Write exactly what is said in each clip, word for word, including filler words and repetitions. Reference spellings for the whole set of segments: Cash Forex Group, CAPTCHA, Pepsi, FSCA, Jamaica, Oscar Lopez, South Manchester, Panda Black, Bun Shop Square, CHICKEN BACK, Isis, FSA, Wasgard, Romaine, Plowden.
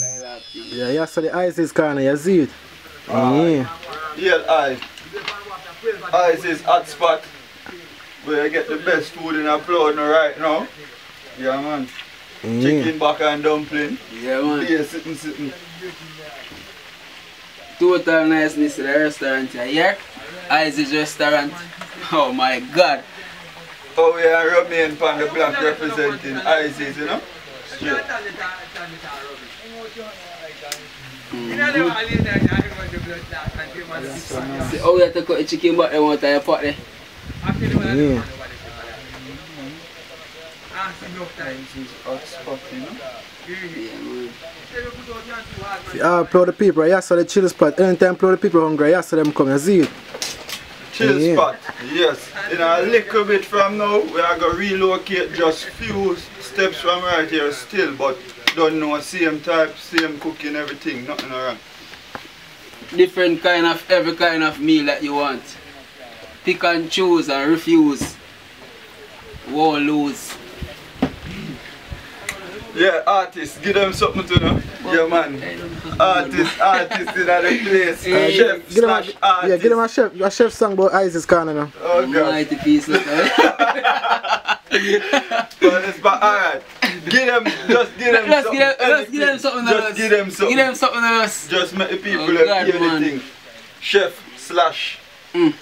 Yeah, yeah, so the Isis corner, you see it? Yeah. Yeah, I. Isis hot spot where you get the best food in Plowden right now. Yeah, man. Mm. Chicken back and dumpling. Yeah, man. Yeah, sitting, sitting. Total niceness to the restaurant here. Isis restaurant. Oh my God. Oh, we are Romaine Panda Black representing Isis, you know? Straight. Mm-hmm. See how you take out the chicken back there one time, pot there. Yeah. Yeah, Plow the people, yeah, so the chill spot. Anytime Plow the people hungry, yeah, so them come, you see it. Chill yeah. spot, yes. In a little bit from now, we are going to relocate just few steps from right here still, but don't know, same type, same cooking, everything, nothing around. Different kind of, every kind of meal that you want. Pick and choose and refuse. Won't lose. Yeah, artists, give them something to know. Yeah, man. Artists, artists in the place. Hey, chef slash a, artist. Yeah, give them a chef, a chef song about Isis corner now. Oh, God. Mighty pieces, but it's but alright. Give them, just give them let's something. Give them, let's give them something else. Just give them something. Give them something else. Just make the people oh, God, hear man. The thing. Chef slash mm.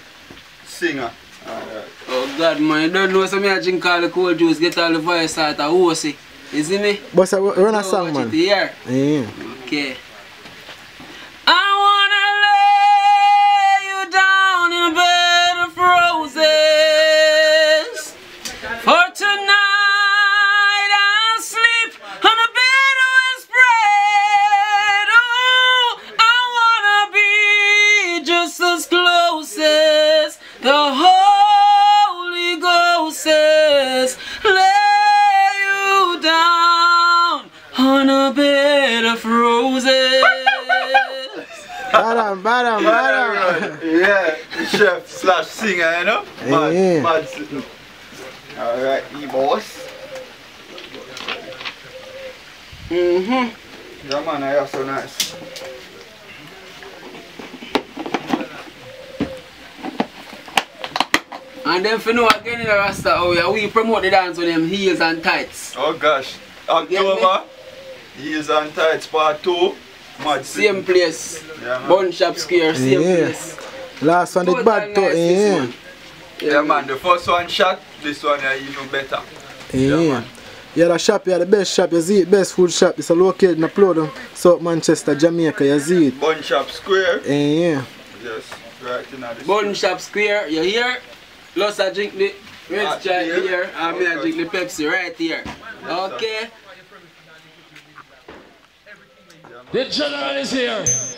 singer. Alright. Oh, God, man. You don't know some I drink all the cold juice, get all the voice out of horsey. You see me? But so run a song, man. Yeah. Okay. I wanna lay you down in a bed of roses. For tonight I'll sleep on a bed of spread. Oh, I wanna be just as close as the Holy Ghost says. On a bed of roses. Badam, badam, badam. Yeah, chef slash singer, you know? Mad, yeah. mad sitting. Alright, E boss. Mm-hmm. Yeah, man, I are so nice. And then for now, again in the Rasta, oh yeah, we promote the dance with them heels and tights. Oh gosh. October. Heels and tights part two. Mad same place. Yeah, Bun Shop Square, same yeah. place. Last one the bad nice, yeah. One. Yeah, yeah man, the first one shot, this one is even better. Yeah, yeah man. Yeah, the shop, yeah, the best shop, you see it, best food shop. It's located in Plowden, South Manchester, Jamaica, you see it. Bun Shop Square. Yeah. Yes, right in the Bun Shop Square, you hear? Plus I drink the Red Chai here, and okay. I drink the Pepsi right here. Okay. The general is here.